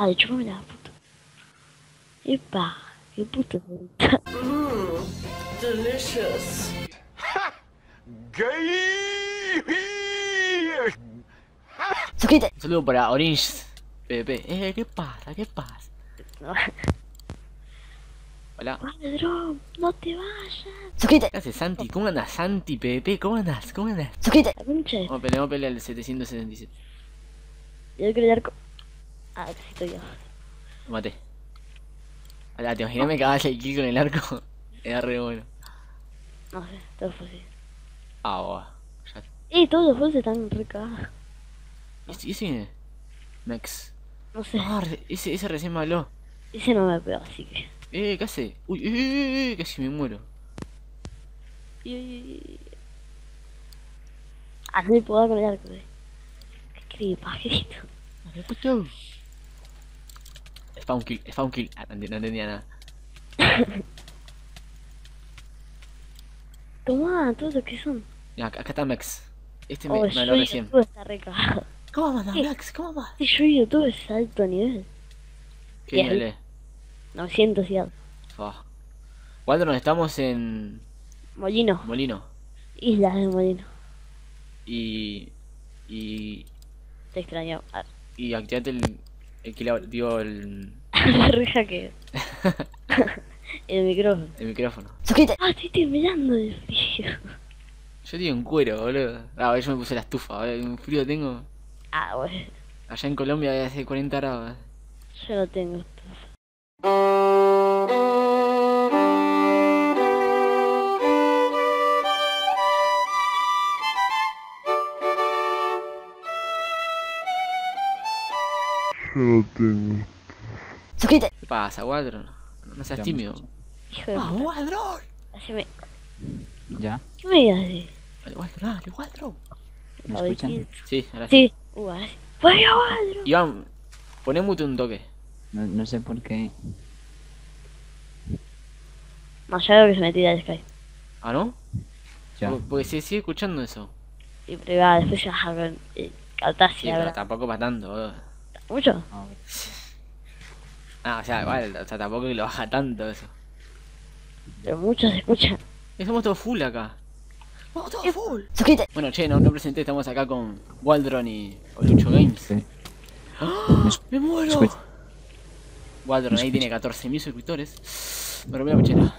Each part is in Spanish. Vale, chúpame la puta. Epa, qué puta puta. Delicious. Suquete. Un saludo para Orange PvP. ¿Qué pasa? ¿Qué pasa? Hola. Waldron, no te vayas. Suquete. ¿Qué haces, Santi? ¿Cómo andas, Santi PvP? ¿Cómo andas? ¿Cómo andas? Suquete. Vamos a pelear al 777. Yo quiero dar con... Ah, sí, estoy yo. Lo maté. Hola, ¿te imaginas me cagabas el kill con el arco? Era re bueno. No sé, todo fue así. Ah, va. Todos los juegos están re cagados. ¿Y ese? Mex. No sé. Ah, ese recién me habló. Ese no me pegó, así que... ¿qué hace? Uy, casi me muero. Ah, no me puedo dar con el arco, Qué creepajito. ¿Qué puto? Spawn kill. Ah, no entendía nada. Tomá, ¿todos los que son? Ya, acá está Max. Este me habló recién. YouTube está recagado. ¿Cómo vas, Max? ¿Cómo vas? Yo YouTube es alto nivel. ¿Qué nivel? 900 y algo. Waldron, estamos en... Molino. Islas de Molino. Te extrañaba. Y activate el la ruja que... El micrófono. Suquete. Ah, estoy mirando de frío. Yo tengo un cuero, boludo. Ah, yo me puse la estufa, un frío tengo. Ah, bueno. Allá en Colombia hace 40 grados. Yo no tengo estufa. Suquete. ¿Qué pasa, Gualdron? No seas tímido. Hijo de puta. ¡Gualdron! Haceme... ¿Ya? ¿Qué me digas así? Dale, Gualdron. ¿Me escuchan? Sí, ahora sí. ¡Vaya, Gualdron! Iván, poné mute un toque. No sé por qué. No, ya veo que se me tira el Sky. ¿Ah, no? Ya. Porque se sigue escuchando eso. Sí, pero va, después ya vas a ver... Sí, pero tampoco para tanto, boludo. ¿Mucho? Ah, o sea, igual, o sea, tampoco que lo baja tanto eso. Pero mucho se escucha. Somos todos full acá. ¡Vamos todos full! ¡Suscríbete! Bueno, che, no presenté, estamos acá con Waldron y PabluchoGames. Sí. ¡Ah! ¡Me muero! Waldron ahí tiene 14.000 suscriptores. Me rompí la mochila.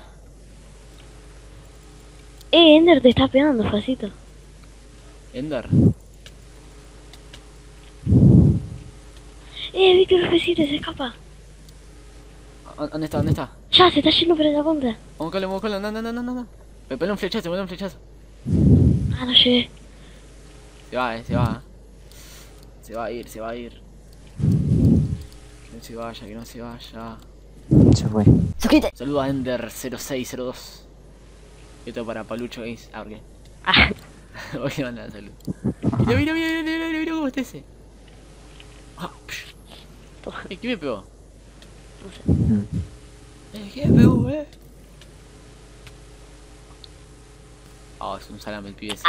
Ender te está pegando, facito. ¿Ender? Vi que el F7 se escapa. ¿Dónde está? ¿Dónde está? Ya, se está yendo por la punta. Vamos a buscarlo, no. Me peló un flechazo, Ah, no llegué. Se va. Se va a ir. Que no se vaya. Se fue. ¡Suscríbete! Saluda a Ender0602. Esto para PabluchoGames. Ah, ¿por qué? Voy a mandar salud. Mira cómo está ese. ¿Quién me pegó? No sé. ¿Quién me pegó, Oh, es un salame el pibe ese.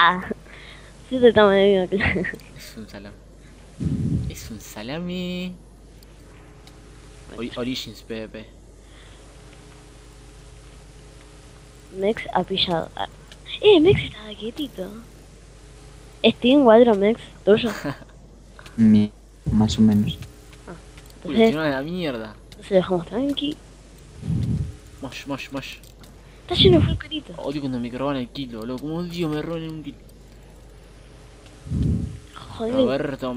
Sí, te estamos de miedo, claro. Es un salame. Origins PvP. Mex ha pillado. Mex estaba quietito. Steam, Waldromex, tuyo. Más o menos. Entonces, si no es la mierda. Entonces lo dejamos tranqui. Mosh. Está lleno de fulcarito. Odio cuando me roban el kilo, loco. Como odio me roban un kilo. Joder. Roberto.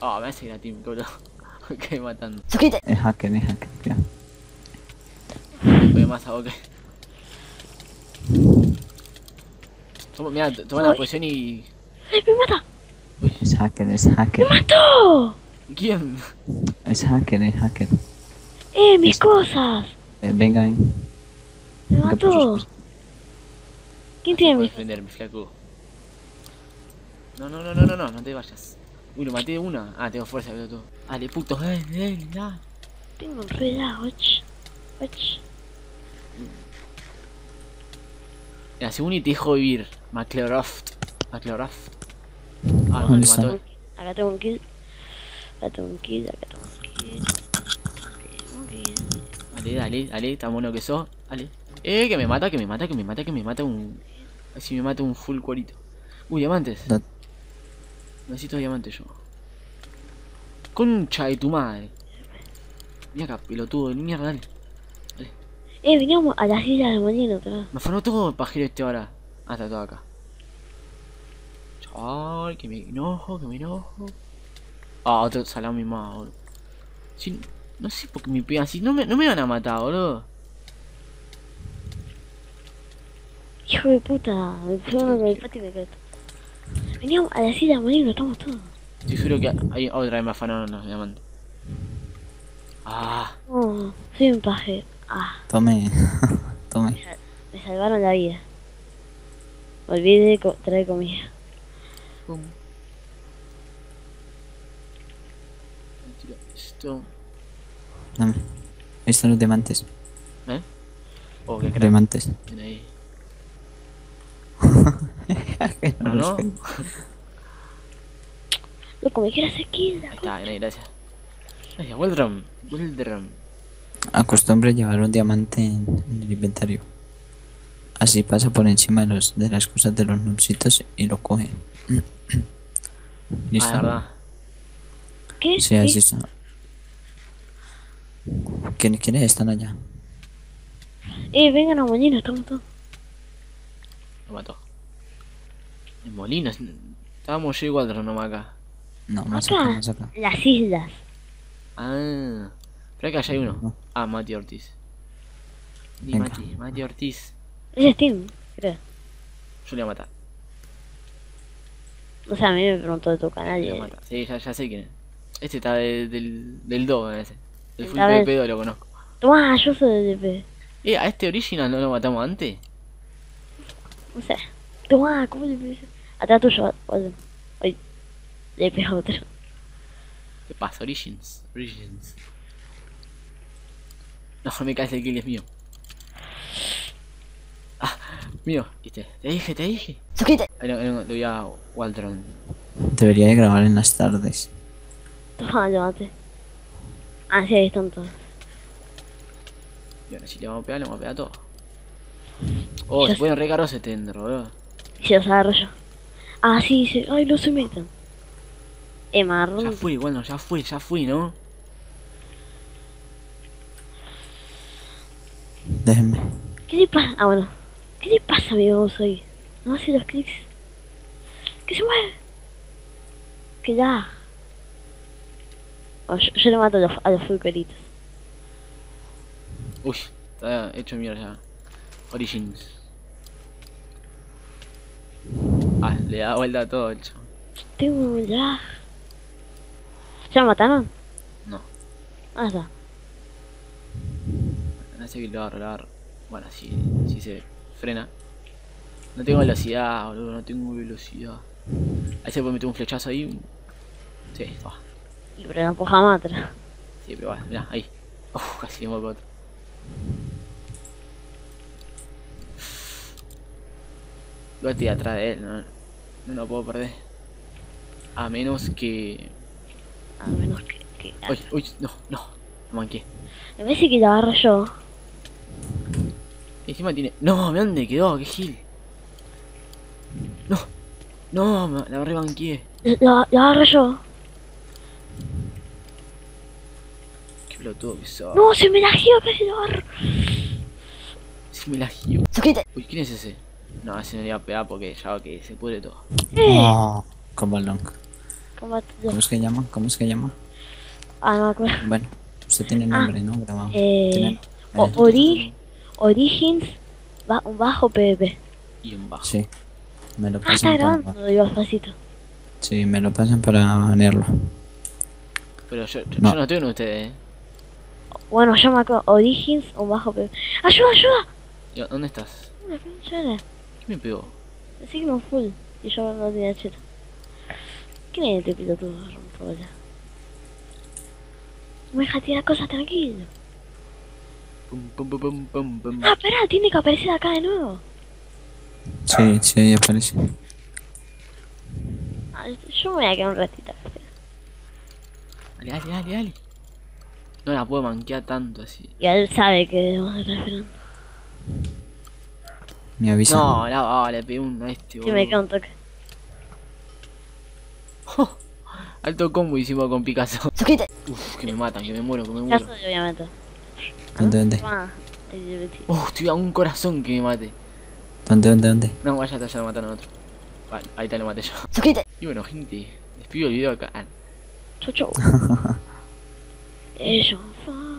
Ah, me hace la team, boludo. Ok, matando. Suscríbete. Es hacker, ya. Voy más a boca. Mira, toma la posición y... ¡Ay, me mata! Es hacker. ¡Me mató! ¿Quién? Es hacker. Mis cosas. Venga. Me mató. ¿Quién tiene mis cosas? Mi flaco. No te vayas. Uy, lo maté de una. Ah, tengo fuerza, pero tú. Dale, puto. Dale. Tengo un pedazo. Mira, según y te dejo vivir. Maclearoft. Ah, no, le mato. Acá tengo un kill. Acá tengo un kill, acá tengo un kill. Dale, dale, dale, tan bueno que sos. Dale. Que me mata, que me mata, que me mata, que me mata un... Así me mata un full cuerito. Uy, diamantes. No. Necesito diamantes yo. Concha de tu madre. Mira acá, pelotudo de mierda, dale. Dale. Veníamos a las islas de Molino, pero... Me afanó todo el pajero este ahora. Ah, está todo acá. Ay, que me enojo, que me enojo. Ah, otro salami más, boludo. Si, no sé por qué me pegan así. No me van a matar, boludo. Hijo de puta, me pegaron con el patio y me quedo. Veníamos a la isla de Molino, estamos todos. Te juro que hay otra vez me afanaron los diamantes. Ah. Oh, soy un paje. Ah. Tome. Tome. Me salvaron la vida. Olvidé de traer comida. ¿Cómo? Esto. Dame. Ahí están los diamantes. ¿Eh? Oh, qué diamantes. Ven ahí. No, no. Loco, me quieras aquí. Ahí está, ven ahí, gracias. Gracias, Waldron. Waldron. Acostumbre llevar un diamante en el inventario. Así pasa por encima de, las cosas de los nubsitos y lo coge. ¿Listo? Ah, ¿verdad? ¿Qué? Sí, así está. ¿Quiénes están allá? Vengan a Molino, estamos todos. Lo mató. En Molino, estábamos yo y Walter nomás acá. No, más acá, más acá. Las islas. Ah, pero acá ya hay uno. No. Ah, Mati Ortiz. Ni Mati, Mati Ortiz. Es Steam, creo. Yo le voy a matar. O sea, a mí me preguntó de tu canal y... Sí, ya sé quién es. Este está del Dogo, me parece. El full DP lo conozco. Tomá, yo soy del DP. ¿A este original no lo matamos antes? No sé. Tomá, ¿cómo le pegó? Atrás tuyo, oye. Oye, le pegó a otro. ¿Qué pasa? Origins. Origins. No, me caes el kill, es mío. Ah, mío, viste, te dije. Suquete. Le voy a Gualdron. Debería de grabar en las tardes. Toma, llévate. Ah, sí, ahí están todos. Y ahora si le vamos a pegar a todos. Oh, se pueden recargar ese tendro, boludo. Si los agarro yo. Ah, sí, sí. Ay, no se metan. Marrón. Ya fui, bueno, ya fui, ¿no? Déjenme. ¿Qué le pasa? Ah, bueno. ¿Qué le pasa, amigo, vos hoy? No hace los clics. ¡Que se mueve! ¡Que ya! Bueno, yo le mato a los fulperitos. Uy, está hecho mierda ya. Origins. Ah, le da vuelta a todo el chavo. Tengo ya. ¿Ya lo mataron? No. Ah, está. No sé que lo agarro. Bueno, si se frena. No tengo velocidad, boludo, no tengo velocidad. Ahí se puede meter un flechazo ahí. Sí, va. Y pero no puja más atrás. Sí, pero va, mirá, ahí. Uf, casi le muevo otro. Yo estoy atrás de él, no lo puedo perder. A menos que... Uy, uy, no, me manqué. Me parece que lo agarro yo. Encima tiene... No, ¿me dónde quedó? ¡Qué gil! No, la rebanqué. La agarro yo. Qué pelotudo que sos. No, se me la giro, casi lo agarro. Se me la giro. Uy, ¿quién es ese? No, ese no le iba a pegar porque ya que se pudre todo. No, combat long. ¿Cómo es que llama? Ah, no, claro. Bueno, usted tiene nombre, ¿no? Grabado. Origins va un bajo PvP. Y un bajo. Sí. Me lo pasan. Ah, está grabando, digo, despacito. Sí, me lo pasan para banearlo. Pero yo no estoy con ustedes, Bueno, yo me acuerdo. Origins un bajo PvP. ¡Ayuda! ¿Dónde estás? ¿Qué me pegó? Así que no full. Y yo no tenía cheta. ¿Quién es este piloto? No me deja tirar cosas, tranquilo. Ah, espera, tiene que aparecer acá de nuevo. Sí, aparece. Ah, yo me voy a quedar un ratito. Dale, dale, dale, dale. No la puedo manquear tanto así. Y él sabe que debemos estar esperando. Me avisa. No, no, le pegué uno a este, boludo. Sí, me queda un toque. Oh, alto combo hicimos con Picasso. Suquete. Uff, que me matan, que me muero, que me muero. Picasso, obviamente. ¿Dónde, dónde? Uff, estoy a un corazón que me mate. ¿Dónde, dónde, dónde? No, vaya, ya lo mataron a otro. Vale, ahí te lo maté yo. Suquete. Y bueno, gente, despido el video acá. Chau, chau. Ellos.